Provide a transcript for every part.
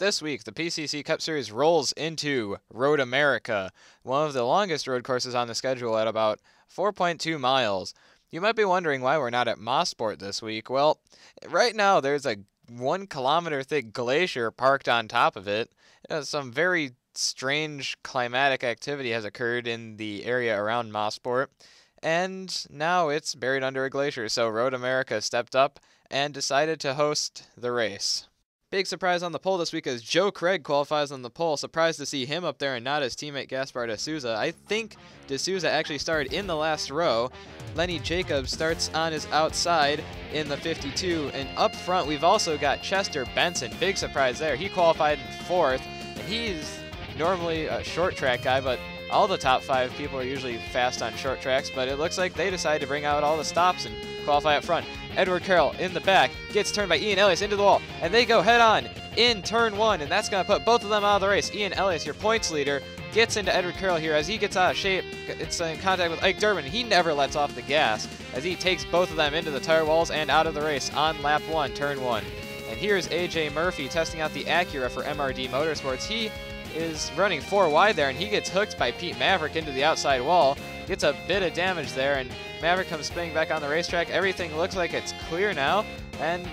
This week, the PCC Cup Series rolls into Road America, one of the longest road courses on the schedule at about 4.2 miles. You might be wondering why we're not at Mossport this week. Well, right now there's a 1 kilometer thick glacier parked on top of it. Some very strange climatic activity has occurred in the area around Mossport, and now it's buried under a glacier, so Road America stepped up and decided to host the race. Big surprise on the pole this week as Joe Craig qualifies on the pole. Surprised to see him up there and not his teammate Gaspar D'Souza. I think D'Souza actually started in the last row. Lenny Jacobs starts on his outside in the 52. And up front, we've also got Chester Benson. Big surprise there. He qualified in fourth. And he's normally a short track guy, but all the top five people are usually fast on short tracks. But it looks like they decided to bring out all the stops and qualify up front. Edward Carroll in the back, gets turned by Ian Elias into the wall, and they go head on in turn one, and that's going to put both of them out of the race. Ian Elias, your points leader, gets into Edward Carroll here as he gets out of shape. It's in contact with Ike Durbin. He never lets off the gas as he takes both of them into the tire walls and out of the race on lap one, turn one. And here's AJ Murphy testing out the Acura for MRD Motorsports. He is running four wide there, and he gets hooked by Pete Maverick into the outside wall. Gets a bit of damage there, and Maverick comes spinning back on the racetrack. Everything looks like it's clear now, and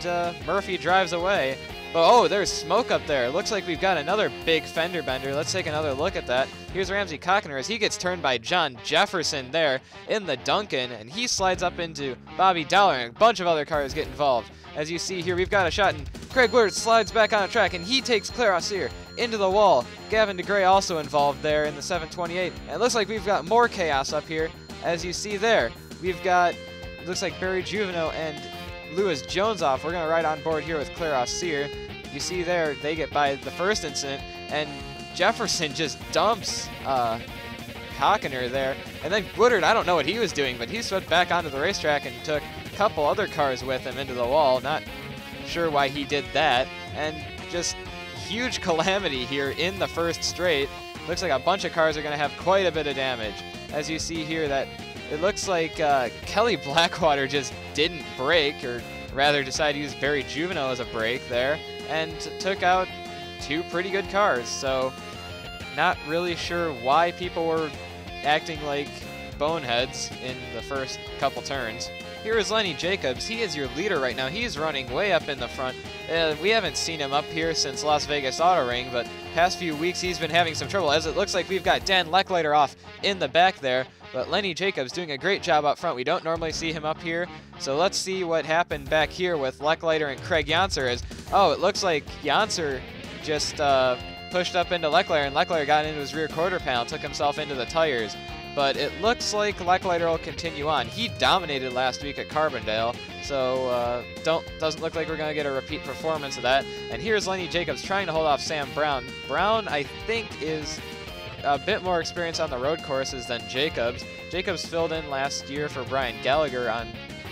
Murphy drives away. But oh, there's smoke up there. Looks like we've got another big fender bender. Let's take another look at that. Here's Ramsey Cochner as he gets turned by John Jefferson there in the Duncan, and he slides up into Bobby Dollar, and a bunch of other cars get involved. As you see here, we've got a shot, and Craig Woodard slides back on a track, and he takes Claire Ossier into the wall. Gavin DeGray also involved there in the 728. And it looks like we've got more chaos up here, as you see there. We've got, it looks like Barry Juvenot and Lewis Jones off. We're going to ride on board here with Claire Ossier. You see there, they get by the first incident, and Jefferson just dumps Cochner there. And then Woodard, I don't know what he was doing, but he swept back onto the racetrack and took a couple other cars with him into the wall. Not sure why he did that. And just huge calamity here in the first straight. Looks like a bunch of cars are going to have quite a bit of damage. As you see here, that it looks like Kelly Blackwater just didn't brake, or rather decided to use Barry Juvenot as a brake there, and took out two pretty good cars. So not really sure why people were acting like boneheads in the first couple turns. Here is Lenny Jacobs. He is your leader right now. He's running way up in the front. We haven't seen him up here since Las Vegas Auto Ring, but past few weeks he's been having some trouble, as it looks like we've got Dan Lechleiter off in the back there. But Lenny Jacobs doing a great job up front. We don't normally see him up here, so let's see what happened back here with Lechleiter and Craig Janser. It looks like Janser just pushed up into Lechleiter, and Lechleiter got into his rear quarter panel, took himself into the tires. But it looks like Lechleiter will continue on. He dominated last week at Carbondale, so doesn't look like we're going to get a repeat performance of that. And here's Lenny Jacobs trying to hold off Sam Brown. Brown, I think, is a bit more experience on the road courses than Jacobs. Jacobs filled in last year for Brian Gallagher on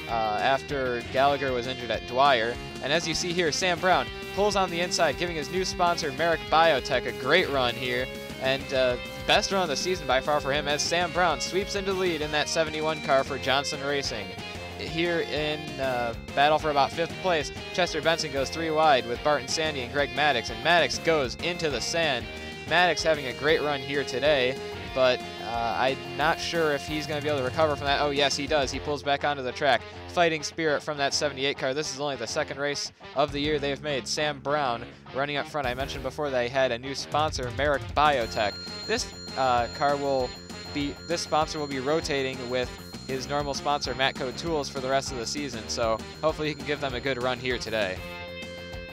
after Gallagher was injured at Dwyer. And as you see here, Sam Brown pulls on the inside, giving his new sponsor, Merrick Biotech, a great run here. And best run of the season by far for him, as Sam Brown sweeps into the lead in that 71 car for Johnson Racing. Here in battle for about fifth place, Chester Benson goes three wide with Barton Sandy and Greg Maddox, and Maddox goes into the sand. Maddox having a great run here today, but I'm not sure if he's going to be able to recover from that. Oh, yes, he does. He pulls back onto the track. Fighting spirit from that 78 car. This is only the second race of the year they've made. Sam Brown running up front. I mentioned before they had a new sponsor, Merrick Biotech. This sponsor will be rotating with his normal sponsor, Matco Tools, for the rest of the season. So hopefully he can give them a good run here today.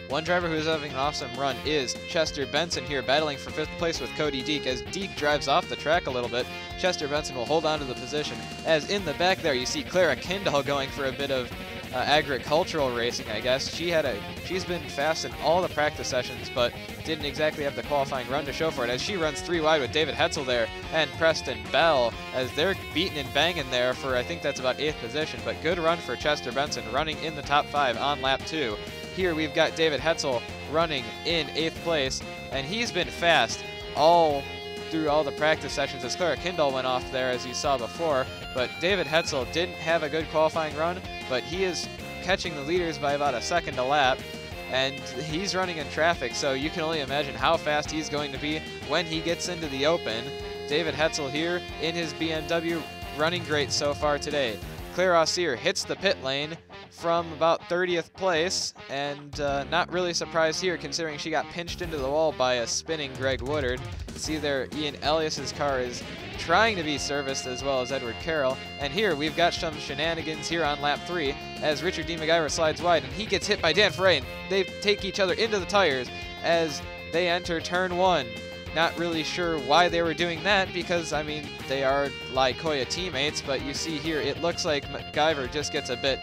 One driver who's having an awesome run is Chester Benson here, battling for fifth place with Cody Deek. As Deek drives off the track a little bit, Chester Benson will hold on to the position. As in the back there, you see Clara Kindall going for a bit of agricultural racing, I guess. She's been fast in all the practice sessions, but didn't exactly have the qualifying run to show for it, as she runs three wide with David Hetzel there and Preston Bell, as they're beating and banging there for, I think that's about eighth position. But good run for Chester Benson, running in the top five on lap two. Here we've got David Hetzel running in eighth place, and he's been fast all through all the practice sessions, as Clara Kindall went off there, as you saw before. But David Hetzel didn't have a good qualifying run, but he is catching the leaders by about a second a lap. and he's running in traffic, so you can only imagine how fast he's going to be when he gets into the open. David Hetzel here in his BMW, running great so far today. Claire Ossier hits the pit lane from about 30th place, and not really surprised here considering she got pinched into the wall by a spinning Greg Woodard. See there, Ian Elias's car is trying to be serviced as well as Edward Carroll. And here we've got some shenanigans here on lap 3 as Richard D. MacGyver slides wide and he gets hit by Dan Frayne. They take each other into the tires as they enter turn 1. Not really sure why they were doing that because, I mean, they are Lycoya teammates, but you see here it looks like MacGyver just gets a bit,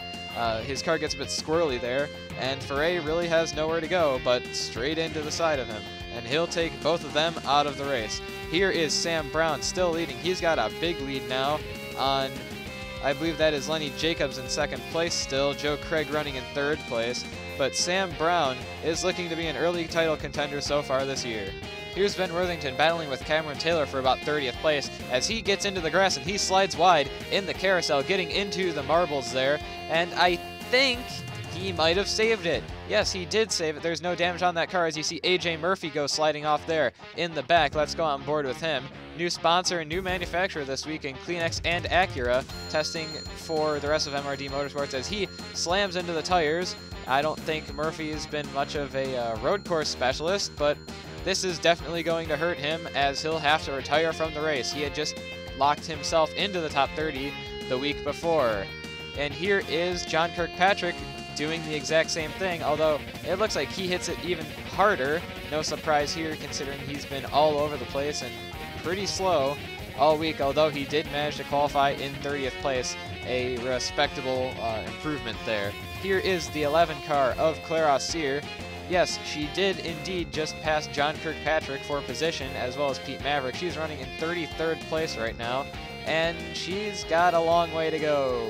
his car gets a bit squirrely there, and Ferre really has nowhere to go but straight into the side of him, and he'll take both of them out of the race. Here is Sam Brown still leading. He's got a big lead now on, I believe that is Lenny Jacobs in second place still, Joe Craig running in third place, but Sam Brown is looking to be an early title contender so far this year. Here's Ben Worthington battling with Cameron Taylor for about 30th place as he gets into the grass and he slides wide in the carousel, getting into the marbles there, and I think he might have saved it. Yes, he did save it. There's no damage on that car as you see AJ Murphy go sliding off there in the back. Let's go on board with him. New sponsor and new manufacturer this week in Kleenex and Acura, testing for the rest of MRD Motorsports as he slams into the tires. I don't think Murphy's been much of a road course specialist, but this is definitely going to hurt him as he'll have to retire from the race. He had just locked himself into the top 30 the week before. And here is John Kirkpatrick doing the exact same thing, although it looks like he hits it even harder. No surprise here considering he's been all over the place and pretty slow all week, although he did manage to qualify in 30th place. A respectable improvement there. Here is the 11 car of Claire Ossier. Yes, she did indeed just pass John Kirkpatrick for position, as well as Pete Maverick. She's running in 33rd place right now, and she's got a long way to go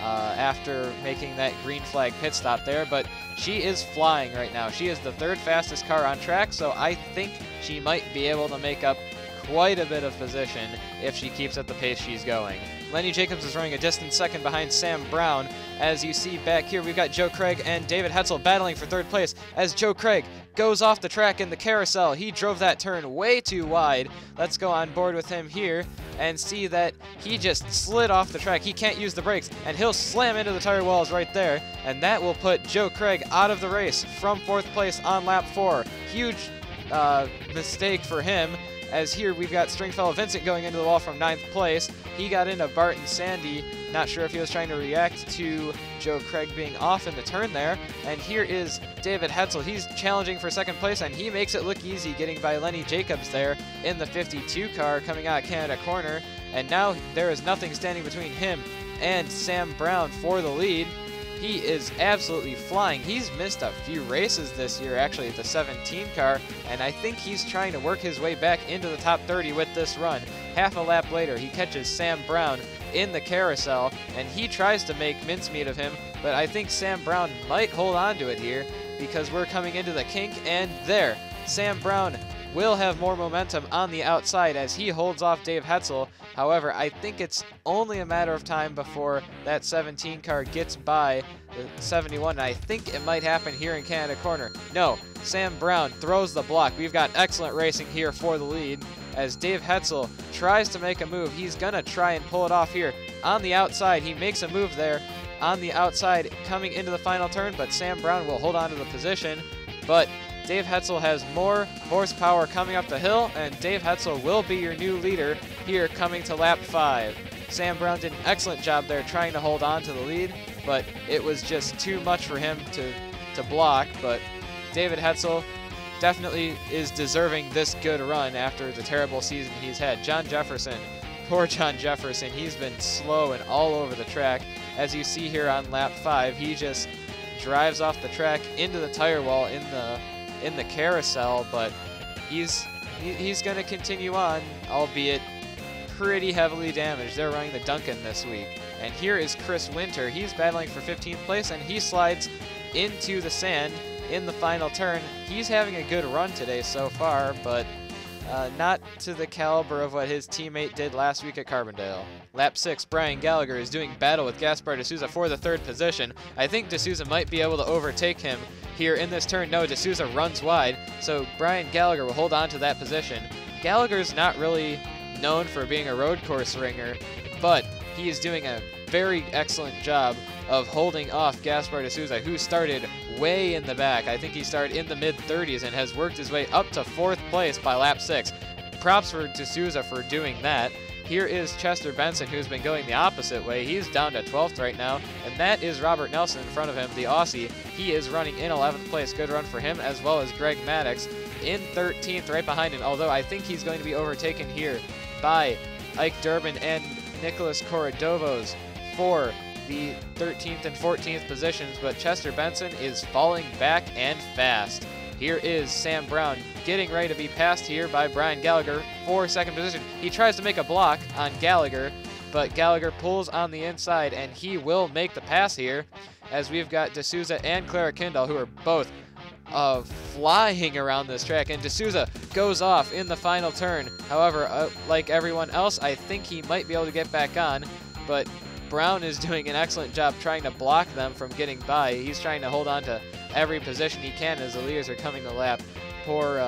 after making that green flag pit stop there, but she is flying right now. She is the third fastest car on track, so I think she might be able to make up quite a bit of position if she keeps at the pace she's going. Lenny Jacobs is running a distant second behind Sam Brown. As you see back here, we've got Joe Craig and David Hetzel battling for third place as Joe Craig goes off the track in the carousel. He drove that turn way too wide. Let's go on board with him here and see that he just slid off the track. He can't use the brakes, and he'll slam into the tire walls right there, and that will put Joe Craig out of the race from fourth place on lap 4. Huge mistake for him. As here we've got Stringfellow Vincent going into the wall from 9th place. He got into Barton Sandy. Not sure if he was trying to react to Joe Craig being off in the turn there. And here is David Hetzel. He's challenging for second place, and he makes it look easy getting by Lenny Jacobs there in the 52 car coming out of Canada Corner. And now there is nothing standing between him and Sam Brown for the lead. He is absolutely flying. He's missed a few races this year, actually, at the 17 car, and I think he's trying to work his way back into the top 30 with this run. Half a lap later, he catches Sam Brown in the carousel, and he tries to make mincemeat of him, but I think Sam Brown might hold on to it here because we're coming into the kink, and there, Sam Brown will have more momentum on the outside as he holds off Dave Hetzel. However, I think it's only a matter of time before that 17 car gets by the 71, and I think it might happen here in Canada Corner. No, Sam Brown throws the block. We've got excellent racing here for the lead as Dave Hetzel tries to make a move. He's gonna try and pull it off here. On the outside, he makes a move there on the outside coming into the final turn, but Sam Brown will hold on to the position, but Dave Hetzel has more horsepower coming up the hill, and Dave Hetzel will be your new leader here coming to lap 5. Sam Brown did an excellent job there trying to hold on to the lead, but it was just too much for him to block, but David Hetzel definitely is deserving this good run after the terrible season he's had. John Jefferson, poor John Jefferson, he's been slow and all over the track. As you see here on lap 5, he just drives off the track into the tire wall in the carousel, but he's going to continue on, albeit pretty heavily damaged. They're running the Duncan this week. And here is Chris Winter. He's battling for 15th place, and he slides into the sand in the final turn. He's having a good run today so far, but Not to the caliber of what his teammate did last week at Carbondale. Lap 6, Brian Gallagher is doing battle with Gaspar D'Souza for the third position. I think D'Souza might be able to overtake him here in this turn. No, D'Souza runs wide, so Brian Gallagher will hold on to that position. Gallagher's not really known for being a road course ringer, but he is doing a very excellent job of holding off Gaspar D'Souza, who started way in the back. I think he started in the mid-30s and has worked his way up to 4th place by lap 6. Props for D'Souza for doing that. Here is Chester Benson, who's been going the opposite way. He's down to 12th right now, and that is Robert Nelson in front of him, the Aussie. He is running in 11th place. Good run for him, as well as Greg Maddox in 13th right behind him, although I think he's going to be overtaken here by Ike Durbin and Nicholas Corradovos for the 13th and 14th positions, but Chester Benson is falling back and fast. Here is Sam Brown getting ready to be passed here by Brian Gallagher for second position. He tries to make a block on Gallagher, but Gallagher pulls on the inside and he will make the pass here, as we've got D'Souza and Clara Kindall, who are both flying around this track, and D'Souza goes off in the final turn. However, like everyone else, I think he might be able to get back on, but Brown is doing an excellent job trying to block them from getting by. He's trying to hold on to every position he can as the leaders are coming to lap. Poor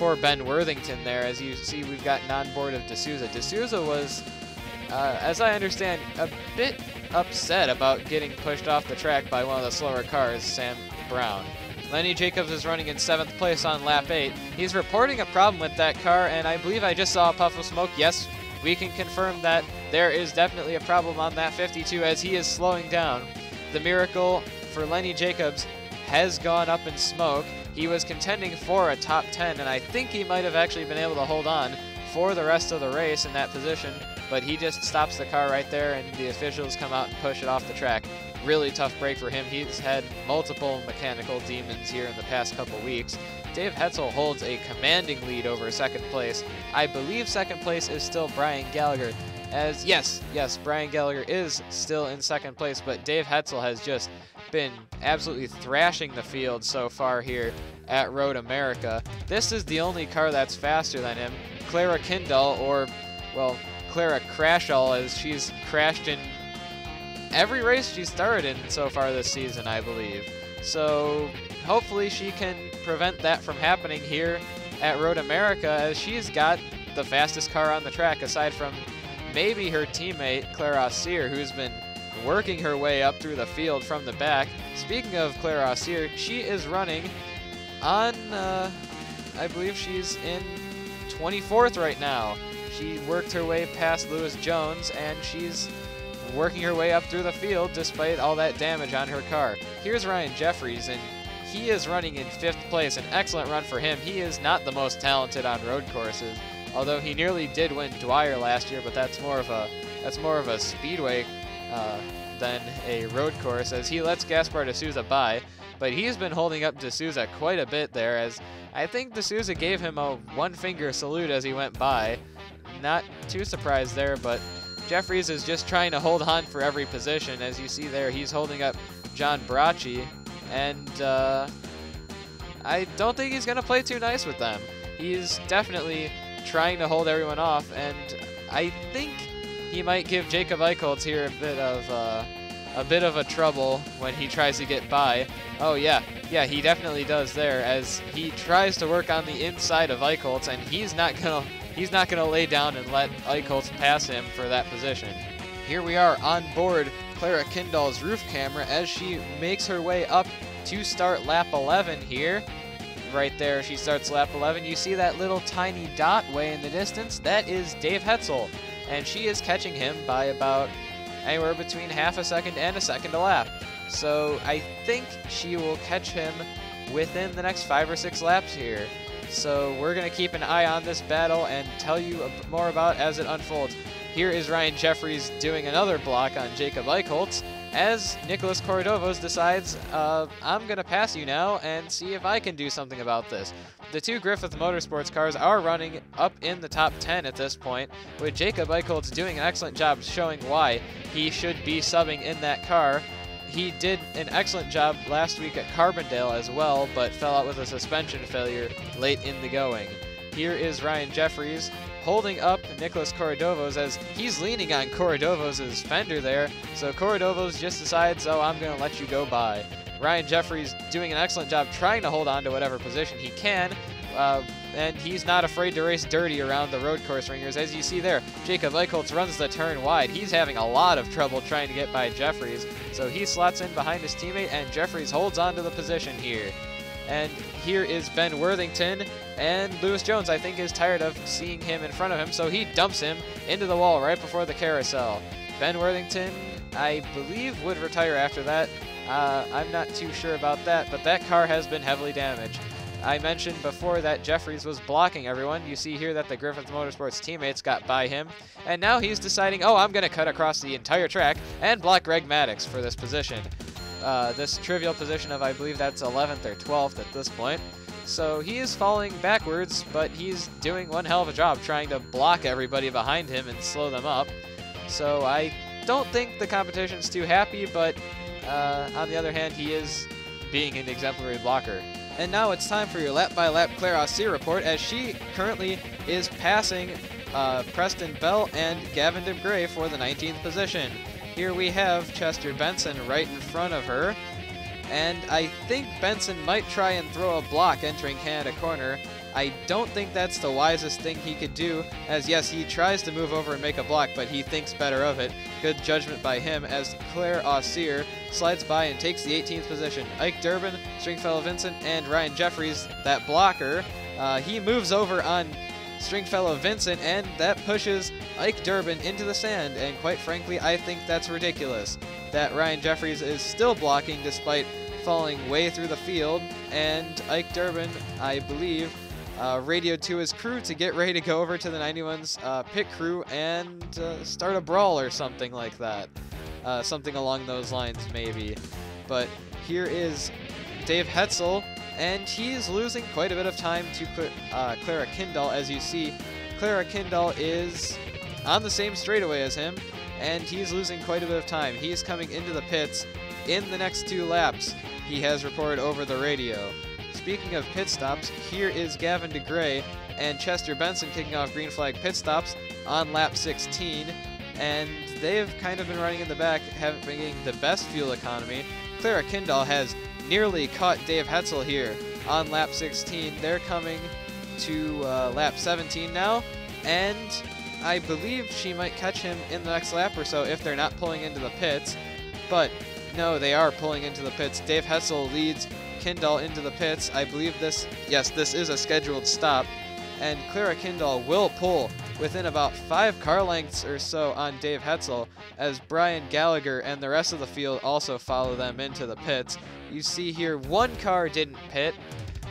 Ben Worthington there. As you see, we've gotten on board of D'Souza. D'Souza was, as I understand, a bit upset about getting pushed off the track by one of the slower cars, Sam Brown. Lenny Jacobs is running in 7th place on lap 8. He's reporting a problem with that car, and I believe I just saw a puff of smoke. Yes, we can confirm that there is definitely a problem on that 52 as he is slowing down. The miracle for Lenny Jacobs has gone up in smoke. He was contending for a top 10, and I think he might have actually been able to hold on for the rest of the race in that position, but he just stops the car right there, and the officials come out and push it off the track. Really tough break for him. He's had multiple mechanical demons here in the past couple weeks. Dave Hetzel holds a commanding lead over second place. I believe second place is still Brian Gallagher, as yes, Brian Gallagher is still in second place, but Dave Hetzel has just been absolutely thrashing the field so far here at Road America. This is the only car that's faster than him. Clara Kindall, or, well, Clara Crashall, as she's crashed in every race she's started in so far this season, I believe. So hopefully she can prevent that from happening here at Road America, as she's got the fastest car on the track, aside from maybe her teammate, Claire Ossier, who's been working her way up through the field from the back. Speaking of Claire Ossier, she is running on, I believe she's in 24th right now. She worked her way past Lewis Jones, and she's working her way up through the field despite all that damage on her car. Here's Ryan Jeffries, and he is running in 5th place. An excellent run for him. He is not the most talented on road courses, although he nearly did win Dwyer last year, but that's more of a speedway than a road course, as he lets Gaspar D'Souza by, but he's been holding up D'Souza quite a bit there, as I think D'Souza gave him a one-finger salute as he went by. Not too surprised there, but Jeffries is just trying to hold on for every position. As you see there, he's holding up John Bracci, and I don't think he's going to play too nice with them. He's definitely trying to hold everyone off, and I think he might give Jacob Eichholtz here a bit of a trouble when he tries to get by. Oh yeah, he definitely does there, as he tries to work on the inside of Eichholtz, and he's not gonna lay down and let Eichholtz pass him for that position. Here we are on board Clara Kindall's roof camera as she makes her way up to start lap 11 here. Right there, she starts lap 11. You see that little tiny dot way in the distance? That is Dave Hetzel, and she is catching him by about anywhere between half a second and a second a lap. So I think she will catch him within the next 5 or 6 laps here. So we're going to keep an eye on this battle and tell you more about as it unfolds. Here is Ryan Jeffries doing another block on Jacob Eichholtz as Nicholas Corradovos decides, I'm going to pass you now and see if I can do something about this. The two Griffith Motorsports cars are running up in the top 10 at this point, with Jacob Eichholtz doing an excellent job showing why he should be subbing in that car. He did an excellent job last week at Carbondale as well, but fell out with a suspension failure late in the going. Here is Ryan Jeffries holding up Nicholas Corradovos as he's leaning on Corradovos' fender there. So Corradovos just decides, oh, I'm going to let you go by. Ryan Jeffries doing an excellent job trying to hold on to whatever position he can. And he's not afraid to race dirty around the road course ringers. As you see there, Jacob Eichholtz runs the turn wide. He's having a lot of trouble trying to get by Jeffries. So he slots in behind his teammate, and Jeffries holds on to the position here. And here is Ben Worthington, and Lewis Jones, I think, is tired of seeing him in front of him, so he dumps him into the wall right before the carousel. Ben Worthington, I believe, would retire after that. I'm not too sure about that, but that car has been heavily damaged. I mentioned before that Jeffries was blocking everyone. You see here that the Griffith Motorsports teammates got by him. And now he's deciding, oh, I'm going to cut across the entire track and block Greg Maddox for this position. This trivial position of, I believe that's 11th or 12th at this point. So he is falling backwards, but he's doing one hell of a job trying to block everybody behind him and slow them up. So I don't think the competition's too happy, but on the other hand, he is being an exemplary blocker. And now it's time for your lap-by-lap Claire Ossier report, as she currently is passing Preston Bell and Gavin DeGray for the 19th position. Here we have Chester Benson right in front of her, and I think Benson might try and throw a block entering Canada Corner. I don't think that's the wisest thing he could do, as yes, he tries to move over and make a block, but he thinks better of it. Good judgment by him as Claire Ossier slides by and takes the 18th position. Ike Durbin, Stringfellow Vincent, and Ryan Jeffries, that blocker, he moves over on Stringfellow Vincent, and that pushes Ike Durbin into the sand, and quite frankly, I think that's ridiculous. That Ryan Jeffries is still blocking despite falling way through the field, and Ike Durbin, I believe, radioed to his crew to get ready to go over to the 91's pit crew and start a brawl or something like that. Something along those lines, maybe. But here is Dave Hetzel, and he's losing quite a bit of time to Clara Kindall. As you see, Clara Kindall is on the same straightaway as him, and he's losing quite a bit of time. He's coming into the pits in the next two laps, he has reported over the radio. Speaking of pit stops, here is Gavin DeGray and Chester Benson kicking off green flag pit stops on lap 16, and they've kind of been running in the back, having the best fuel economy. Clara Kindall has nearly caught Dave Hetzel here on lap 16. They're coming to lap 17 now, and I believe she might catch him in the next lap or so if they're not pulling into the pits. But no, they are pulling into the pits. Dave Hetzel leads Kindall into the pits. I believe this is a scheduled stop, and Clara Kindall will pull within about 5 car lengths or so on Dave Hetzel, as Brian Gallagher and the rest of the field also follow them into the pits. You see here one car didn't pit,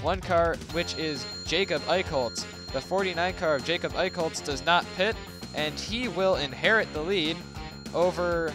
one car, which is Jacob Eichholtz. The 49 car of Jacob Eichholtz does not pit, and he will inherit the lead over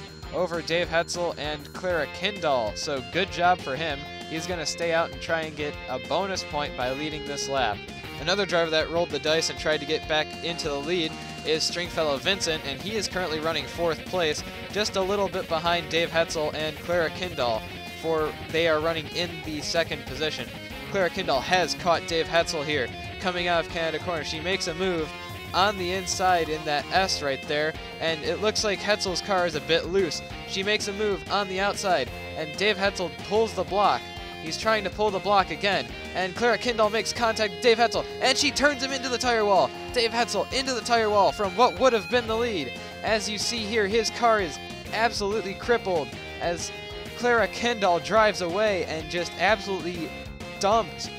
Dave Hetzel and Clara Kindall. So good job for him. He's going to stay out and try and get a bonus point by leading this lap. Another driver that rolled the dice and tried to get back into the lead is Stringfellow Vincent, and he is currently running 4th place, just a little bit behind Dave Hetzel and Clara Kindall, for they are running in the 2nd position. Clara Kindall has caught Dave Hetzel here, coming out of Canada Corner. She makes a move on the inside in that S right there, and it looks like Hetzel's car is a bit loose. She makes a move on the outside, and Dave Hetzel pulls the block. He's trying to pull the block again, and Clara Kindall makes contact with Dave Hetzel, and she turns him into the tire wall. Dave Hetzel into the tire wall from what would have been the lead. As you see here, his car is absolutely crippled as Clara Kindall drives away and just absolutely dumped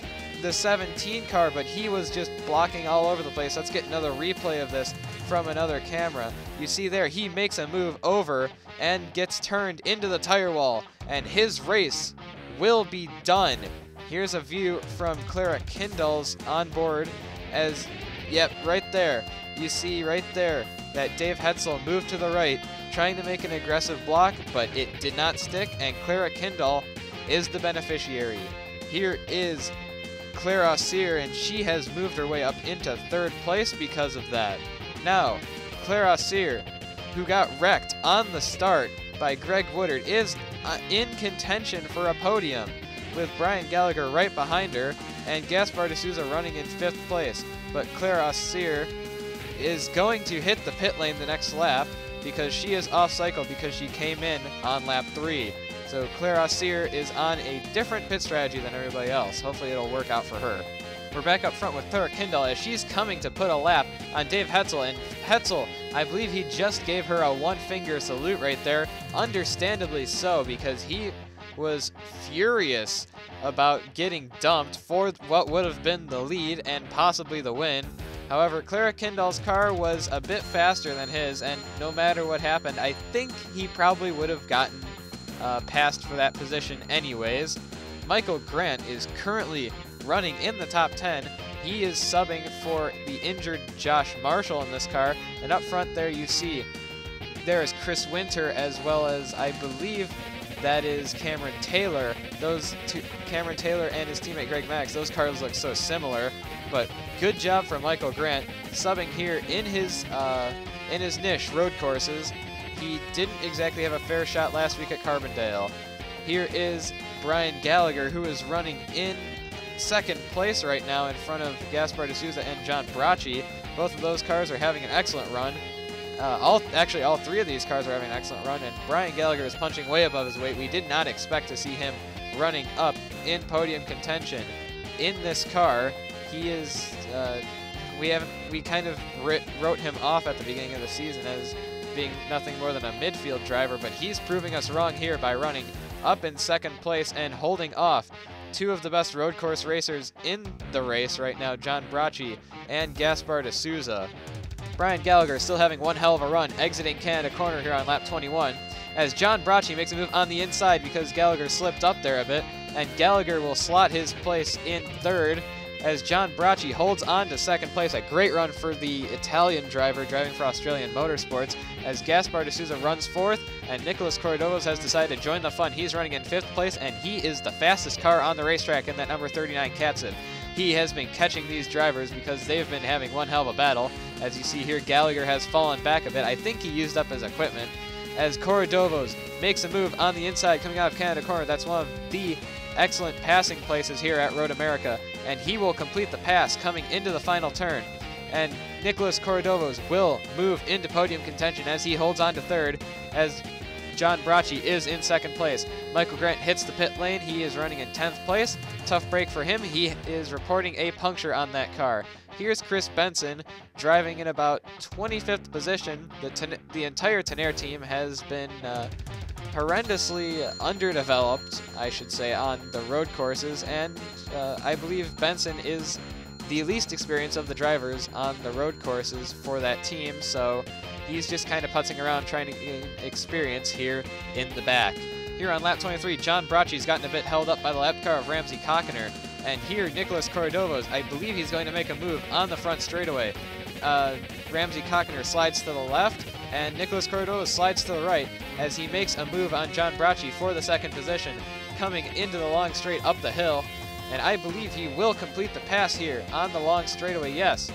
the 17 car, but he was just blocking all over the place. Let's get another replay of this from another camera. You see there, he makes a move over and gets turned into the tire wall, and his race will be done. Here's a view from Clara Kindall's onboard as, yep, right there. You see right there that Dave Hetzel moved to the right, trying to make an aggressive block, but it did not stick, and Clara Kindall is the beneficiary. Here is Claire Ossier, and she has moved her way up into 3rd place because of that. Now, Claire Ossier, who got wrecked on the start by Greg Woodard, is in contention for a podium, with Brian Gallagher right behind her and Gaspar D'Souza running in 5th place. but Claire Ossier is going to hit the pit lane the next lap because she is off cycle because she came in on lap 3. So Claire Ossier is on a different pit strategy than everybody else. Hopefully it'll work out for her. We're back up front with Clara Kindall as she's coming to put a lap on Dave Hetzel. And Hetzel, I believe he just gave her a one-finger salute right there, understandably so, because he was furious about getting dumped for what would have been the lead and possibly the win. However, Clara Kindall's car was a bit faster than his, and no matter what happened, I think he probably would have gotten passed for that position anyways. Michael Grant is currently running in the top 10. He is subbing for the injured Josh Marshall in this car, and up front there you see there is Chris Winter, as well as I believe that is Cameron Taylor. Those two, Cameron Taylor and his teammate Greg Maddox, those cars look so similar, but good job for Michael Grant subbing here in his niche, road courses. He didn't exactly have a fair shot last week at Carbondale. Here is Brian Gallagher, who is running in second place right now in front of Gaspar D'Souza and John Bracci. Both of those cars are having an excellent run. Actually, all three of these cars are having an excellent run, and Brian Gallagher is punching way above his weight. We did not expect to see him running up in podium contention in this car. He is, we kind of wrote him off at the beginning of the season as being nothing more than a midfield driver, but he's proving us wrong here by running up in second place and holding off two of the best road course racers in the race right now, John Bracci and Gaspar D'Souza. Brian Gallagher still having one hell of a run, exiting Canada Corner here on lap 21, as John Bracci makes a move on the inside because Gallagher slipped up there a bit, and Gallagher will slot his place in third as John Bracci holds on to second place. A great run for the Italian driver driving for Australian Motorsports, as Gaspar D'Souza runs fourth, and Nicholas Corradovos has decided to join the fun. He's running in fifth place, and he is the fastest car on the racetrack in that number 39 Katzen. He has been catching these drivers because they've been having one hell of a battle. As you see here, Gallagher has fallen back a bit. I think he used up his equipment. As Corradovos makes a move on the inside coming out of Canada Corner, that's one of the excellent passing places here at Road America. And he will complete the pass coming into the final turn. And Nicholas Corradovos will move into podium contention as he holds on to third, as John Bracci is in second place. Michael Grant hits the pit lane. He is running in 10th place. Tough break for him. He is reporting a puncture on that car. Here's Chris Benson driving in about 25th position. The entire Tenere team has been horrendously underdeveloped, I should say, on the road courses, and I believe Benson is the least experience of the drivers on the road courses for that team, so he's just kind of putzing around trying to gain experience here in the back. Here on lap 23, John Bracci's gotten a bit held up by the lap car of Ramsey Cochner, and here Nicholas Corradovos, I believe he's going to make a move on the front straightaway. Ramsey Cochner slides to the left, and Nicholas Corradovos slides to the right as he makes a move on John Bracci for the second position, coming into the long straight up the hill. And I believe he will complete the pass here on the long straightaway, yes.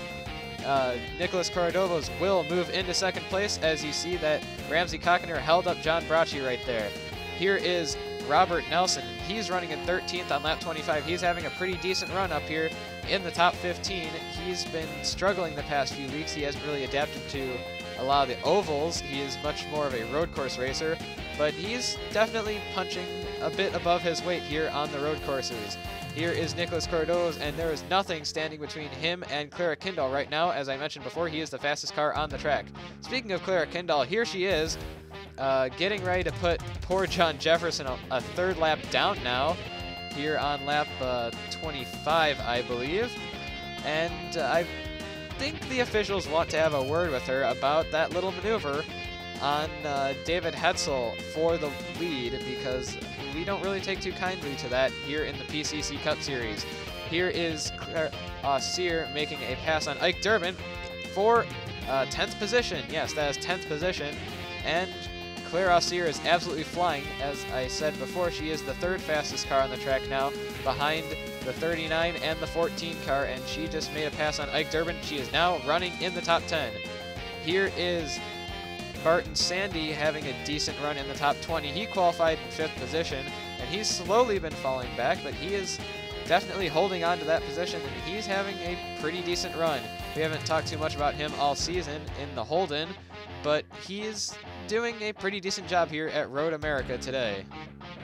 Nicholas Corradovos will move into second place, as you see that Ramsey Cochner held up John Bracci right there. Here is Robert Nelson. He's running in 13th on lap 25. He's having a pretty decent run up here in the top 15. He's been struggling the past few weeks. He hasn't really adapted to a lot of the ovals. He is much more of a road course racer, but he's definitely punching a bit above his weight here on the road courses. Here is Nicholas Corradovos, and there is nothing standing between him and Clara Kindall right now. As I mentioned before, he is the fastest car on the track. Speaking of Clara Kindall, here she is, getting ready to put poor John Jefferson a third lap down now, here on lap 25, I believe. And I think the officials want to have a word with her about that little maneuver on David Hetzel for the lead, because we don't really take too kindly to that here in the PCC Cup Series. Here is Claire Ossier making a pass on Ike Durbin for 10th position. Yes, that is 10th position. And Claire Ossier is absolutely flying. As I said before, she is the third fastest car on the track now, behind the 39 and the 14 car, and she just made a pass on Ike Durbin. She is now running in the top 10. Here is Barton Sandy having a decent run in the top 20. He qualified in 5th position, and he's slowly been falling back, but he is definitely holding on to that position, and he's having a pretty decent run. We haven't talked too much about him all season in the Holden, but he is doing a pretty decent job here at Road America today.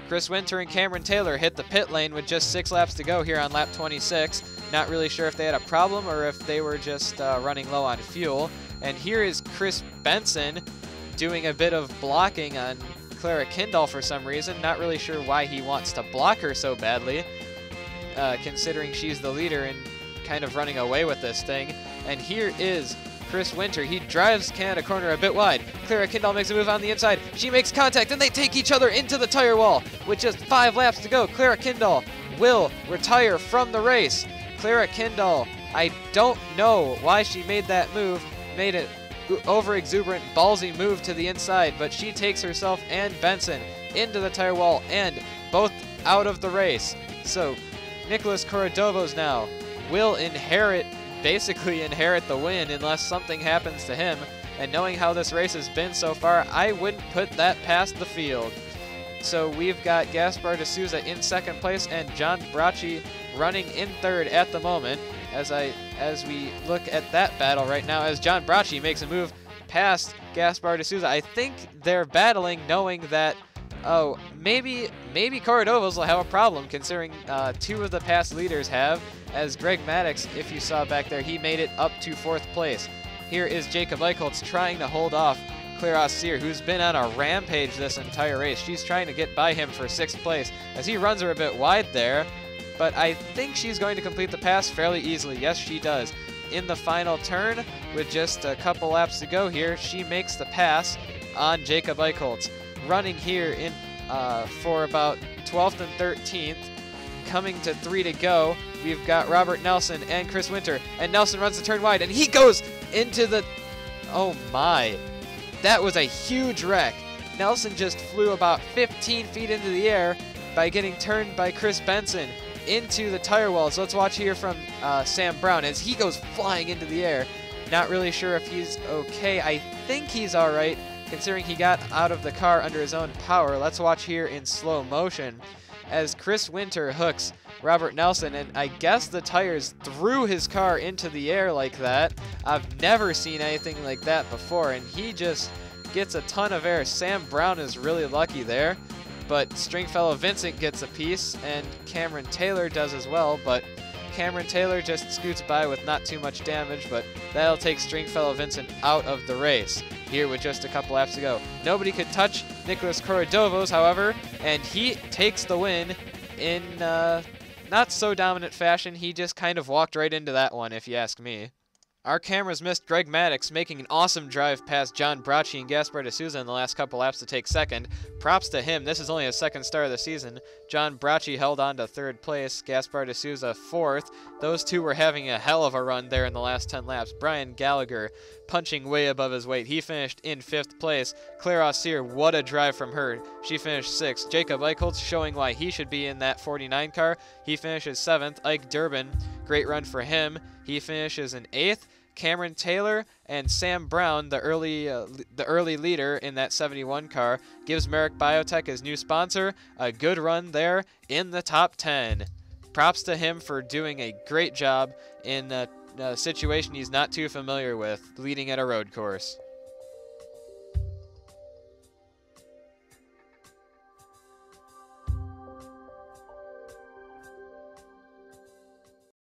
Chris Winter and Cameron Taylor hit the pit lane with just 6 laps to go here on lap 26. Not really sure if they had a problem or if they were just running low on fuel. And here is Chris Benson doing a bit of blocking on Clara Kindall for some reason. Not really sure why he wants to block her so badly, considering she's the leader and kind of running away with this thing. And here is Chris Winter. He drives Canada Corner a bit wide. Clara Kindall makes a move on the inside. She makes contact, and they take each other into the tire wall. With just 5 laps to go, Clara Kindall will retire from the race. Clara Kindall, I don't know why she made that move, made it over-exuberant, ballsy move to the inside, but she takes herself and Benson into the tire wall and both out of the race. So Nicholas Corradovos now will basically inherit the win unless something happens to him. And knowing how this race has been so far, I wouldn't put that past the field. So we've got Gaspar D'Souza in second place and John Bracci running in third at the moment. As we look at that battle right now, as John Bracci makes a move past Gaspar D'Souza, I think they're battling knowing that, oh, maybe Corradovos will have a problem, considering 2 of the past leaders have, as Greg Maddox, if you saw back there, he made it up to 4th place. Here is Jacob Eichholtz trying to hold off Claire Ossier, who's been on a rampage this entire race. She's trying to get by him for 6th place, as he runs her a bit wide there, but I think she's going to complete the pass fairly easily. Yes, she does. In the final turn, with just a couple laps to go here, she makes the pass on Jacob Eichholtz. Running here in for about 12th and 13th, coming to 3 to go. We've got Robert Nelson and Chris Winter, and Nelson runs the turn wide, and he goes into the, oh my, that was a huge wreck. Nelson just flew about 15 feet into the air by getting turned by Chris Benson into the tire walls. Let's watch here from Sam Brown as he goes flying into the air. Not really sure if he's okay. I think he's all right, considering he got out of the car under his own power. Let's watch here in slow motion as Chris Winter hooks Robert Nelson, and I guess the tires threw his car into the air like that. I've never seen anything like that before, and he just gets a ton of air. Sam Brown is really lucky there, but Stringfellow Vincent gets a piece, and Cameron Taylor does as well, but Cameron Taylor just scoots by with not too much damage, but that'll take Stringfellow Vincent out of the race here with just a couple laps to go. Nobody could touch Nicholas Corradovos, however, and he takes the win in not so dominant fashion. He just kind of walked right into that one, if you ask me. Our cameras missed Greg Maddox making an awesome drive past John Bracci and Gaspar D'Souza in the last couple laps to take second. Props to him. This is only his 2nd start of the season. John Bracci held on to 3rd place, Gaspar D'Souza 4th. Those two were having a hell of a run there in the last 10 laps. Brian Gallagher punching way above his weight. He finished in 5th place. Claire Ossier, what a drive from her. She finished 6th. Jacob Eichholtz showing why he should be in that 49 car. He finishes 7th. Ike Durbin, great run for him. He finishes in 8th. Cameron Taylor and Sam Brown, the early leader in that 71 car, gives Merrick Biotech, his new sponsor, a good run there in the top 10. Props to him for doing a great job in a situation he's not too familiar with, leading at a road course.